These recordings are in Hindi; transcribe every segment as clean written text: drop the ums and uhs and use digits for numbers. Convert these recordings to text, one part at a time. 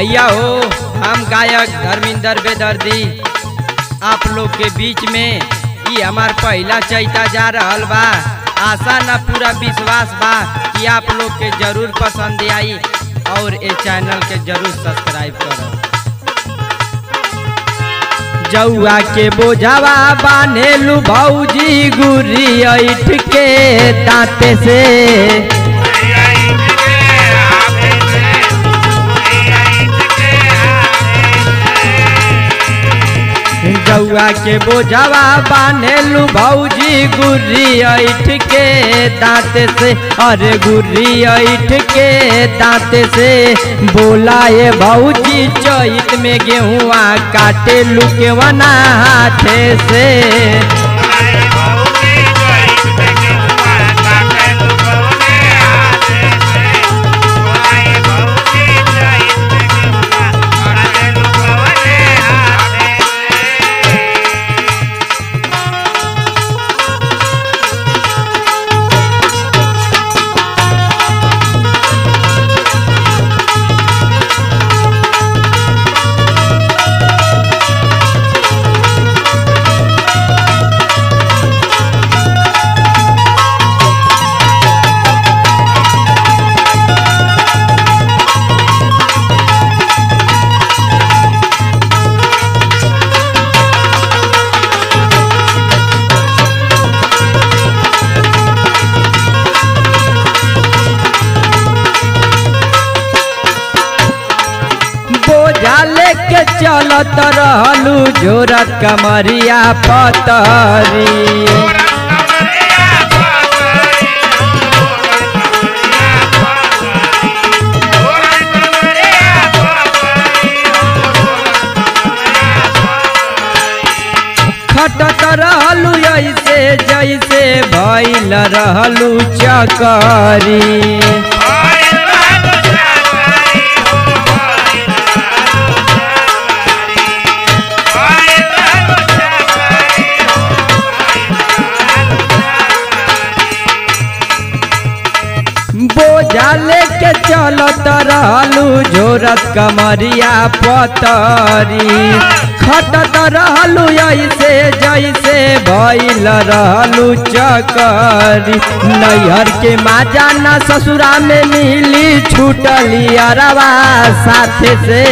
भैया हो, हम गायक धर्मेंद्र बेदर्दी आप लोग के बीच में ये हमार पहला चैता जा रहल बा। आशा ना पूरा विश्वास बा कि आप लोग के जरूर पसंद आई और ये चैनल के जरूर सब्सक्राइब करो। जौआ के बोझावा बानेलू भौजी गुरी ऐठ के दाँते से, जौआ के बोझावा बानेलू भौजी गुर्री ऐठ के दाँत से, अरे गुर्री ऐठ के दाँत से बोलाए भौजी चैत में गेहुआ काटे लू के वना हाथ से। लेके चलत रहलू जोरा कमरिया पतरी, खटत रहलू ऐसे जैसे भइल रहलू चकरी। बोझा लेके चलत रहलू झोरत कमरिया पतरी, खटत रहलू ऐसे जैसे भइल रहलू चकरी। नैहर के माजा ना ससुरा में मिली छूटली अरवा साथ से,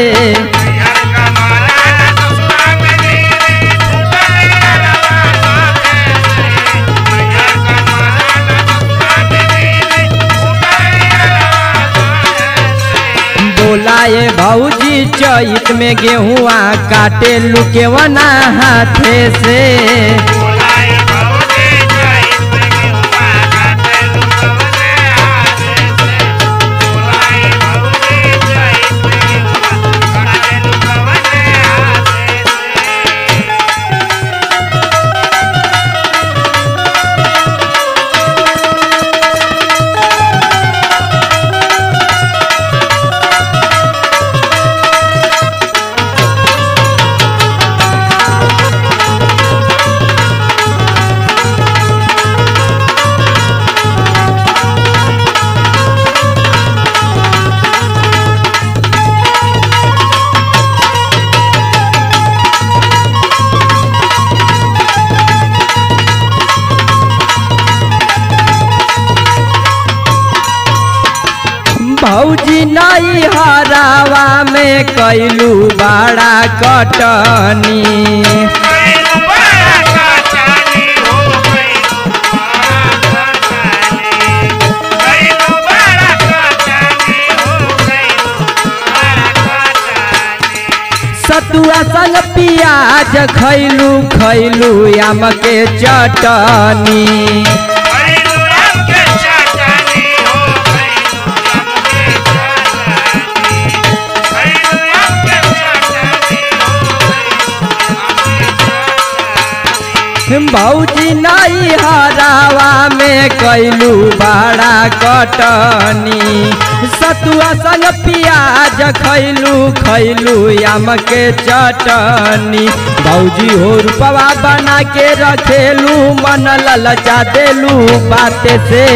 बोलाए भौजी चैत में गेहुआ काटे लू के वना हाथ से। भौजी नई हरावा में कैलू बड़ा कटनी, सतुआ संग पियाज खैलू खैलू आम के चटनी। भौजी नई हरावा में कैलू बड़ा कटनी, सतुआ संग पियाज खैलू खैलू आम के चटनी। भौजी हो रूपवा बना के रखेलू मन ललचा देलू बात से,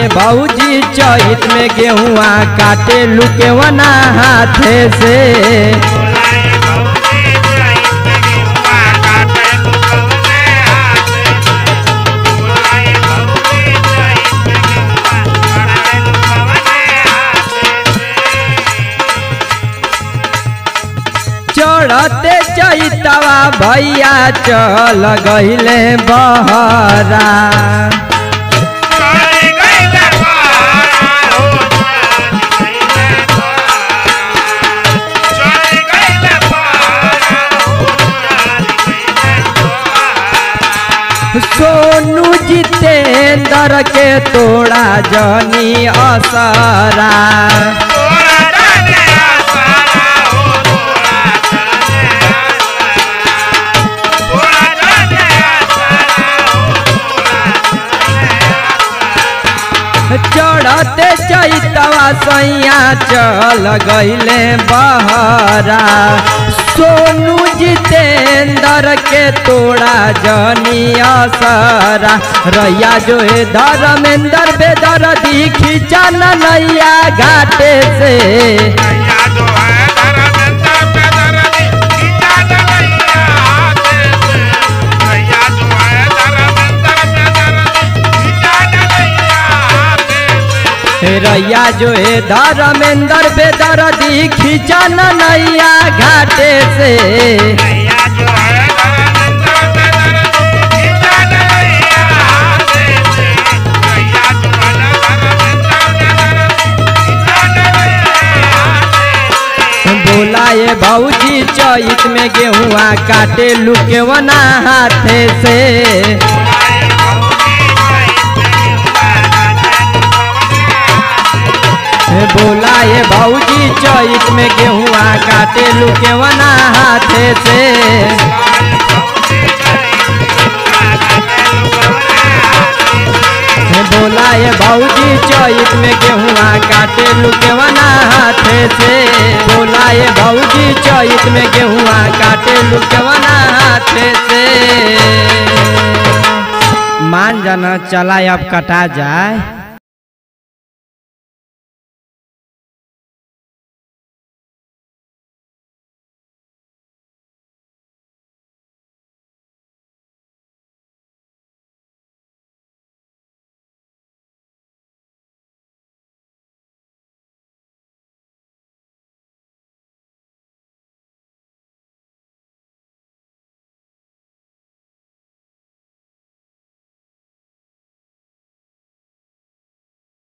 के बाबूजी चहित में गेहुआ काटे लुके वना हाथे से। चढ़ते चैतवा भैया चल गईले बहरा, सोनू जितेंद्र के तोड़ा जनी असरा। चढ़ते चैतवा सैया चल गईले बहरा, सोनू जितेंद्र के तोड़ा जनिया सारा। रैया जो है धर्मेंद्र बेदर्दी खींचा नैया घाटे से। रैया जो है धर्मेंद्र बेदर्दी खींचा नैया घाटे से। बोला ये भौजी चैत में गेहुआ काटे लुके वना हाथे से। बोला ये भौजी चैत में गेहुआ काटे लुके वना हाथे से। बोला ये भौजी चैत में गेहुआ काटे लुके वना हाथे से। बोला ये भौजी चैत में गेहुआ काटे लुके वना हाथे से। मान जाना चला अब कटा जाए।